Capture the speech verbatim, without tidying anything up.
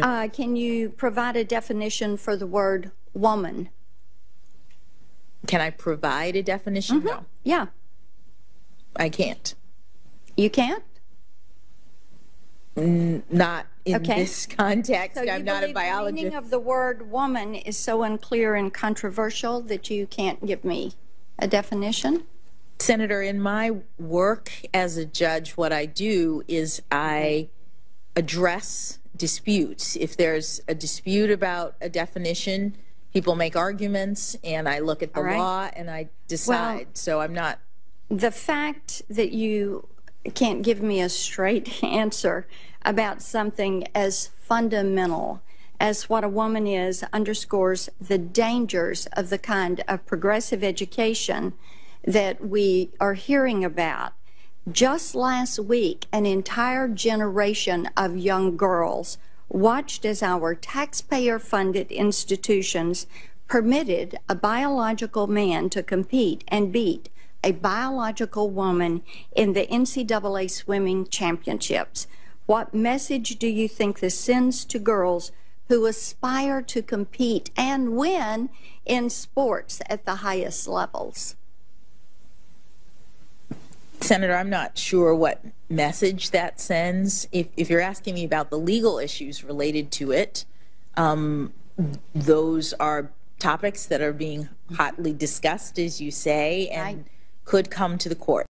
Uh, can you provide a definition for the word woman? Can I provide a definition? Mm-hmm. No. Yeah. I can't. You can't? Mm, not in okay. this context. So I'm not a biologist. The meaning of the word woman is so unclear and controversial that you can't give me a definition? Senator, in my work as a judge, what I do is I address disputes. If there's a dispute about a definition, people make arguments, and I look at the right. law and I decide. Well, so I'm not. The fact that you can't give me a straight answer about something as fundamental as what a woman is underscores the dangers of the kind of progressive education that we are hearing about. Just last week, an entire generation of young girls watched as our taxpayer-funded institutions permitted a biological man to compete and beat a biological woman in the N C double A swimming championships. What message do you think this sends to girls who aspire to compete and win in sports at the highest levels? Senator, I'm not sure what message that sends. If, if you're asking me about the legal issues related to it, um, those are topics that are being hotly discussed, as you say, and could come to the court.